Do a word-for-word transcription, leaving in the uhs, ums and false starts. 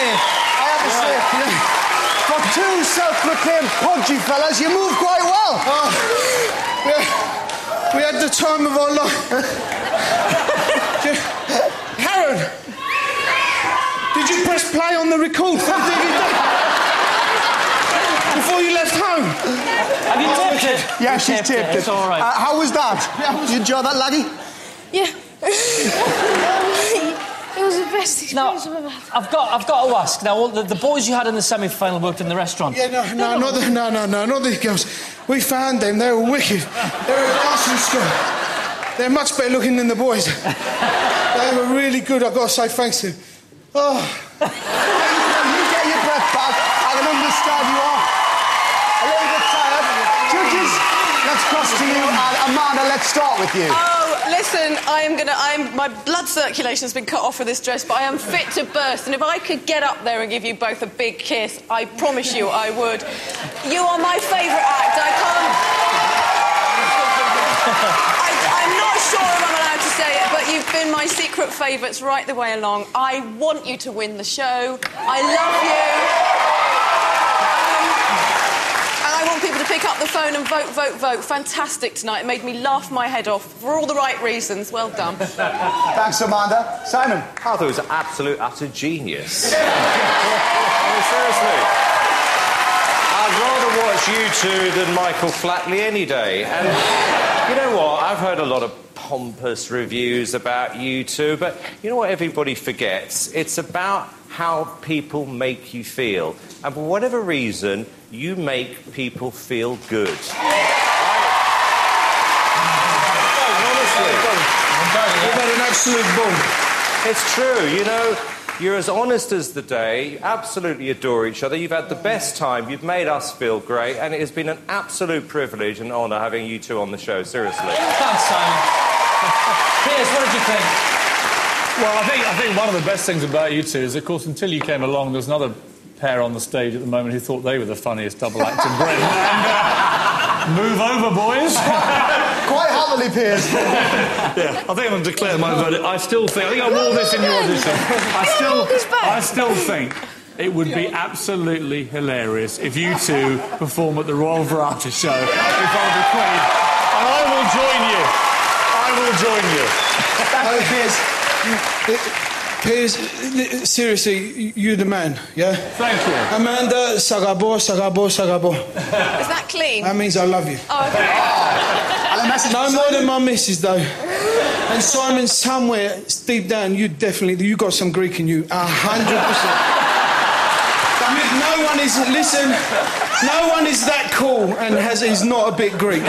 safe. I have a safe play. For two self-proclaimed podgy fellas, you move quite well. Oh, we had the time of our life. Karen, did you press play on the record for the D V D? Before you left home? Have you taped it? Yeah, she's taped it. It's all right. Uh, how was that? Did you enjoy that, Laggy? Yeah. It was the best experience now, I've ever had. I've got, I've got to ask. Now, the, the boys you had in the semi-final worked in the restaurant. Yeah, no, no, not the, no, no, no, not these girls. We found them. They were wicked. They were at Arsenal school. They're much better looking than the boys. They were really good. I've got to say thanks to them. Oh. You get your breath back. I can understand you are a little bit tired. Judges, let's cross to you. And Amanda, let's start with you. Oh. Listen, I am gonna. I'm. My blood circulation has been cut off with this dress, but I am fit to burst. And if I could get up there and give you both a big kiss, I promise you, I would. You are my favourite act. I can't. I, I'm not sure if I'm allowed to say it, but you've been my secret favourites right the way along. I want you to win the show. I love you. People to pick up the phone and vote, vote, vote. Fantastic tonight. It made me laugh my head off for all the right reasons. Well done. Thanks, Amanda. Simon. Arthur was an absolute, utter genius. I mean, seriously. I'd rather watch you two than Michael Flatley any day. And you know what? I've heard a lot of pompous reviews about you two, but you know what everybody forgets? It's about how people make you feel. And for whatever reason, you make people feel good. Yeah. Honestly. You've had an absolute bomb. It's true, you know, you're as honest as the day. You absolutely adore each other. You've had the best time. You've made us feel great. And it has been an absolute privilege and honour having you two on the show, seriously. Thanks, Simon. Piers, what did you think? Well, I think, I think one of the best things about you two is, of course, until you came along, there was another pair on the stage at the moment who thought they were the funniest double act in Britain. And, uh, move over, boys. Quite happily, Piers. Yeah, I think I'm going to declare my verdict. I still think... I think I wore this in your audition. I still, I still think it would be absolutely hilarious if you two perform at the Royal Variety Show in front of the Queen. And I will join you. I will join you. Hello, Piers. Piers, seriously, you're the man, yeah? Thank you. Amanda, sagabo, sagabo, sagabo. Is that clean? That means I love you. Oh, OK. Oh. And that's no more than my missus, though. And Simon, somewhere, deep down, you definitely... you got some Greek in you, a hundred percent. No one is... listen, no one is that cool and has, is not a bit Greek.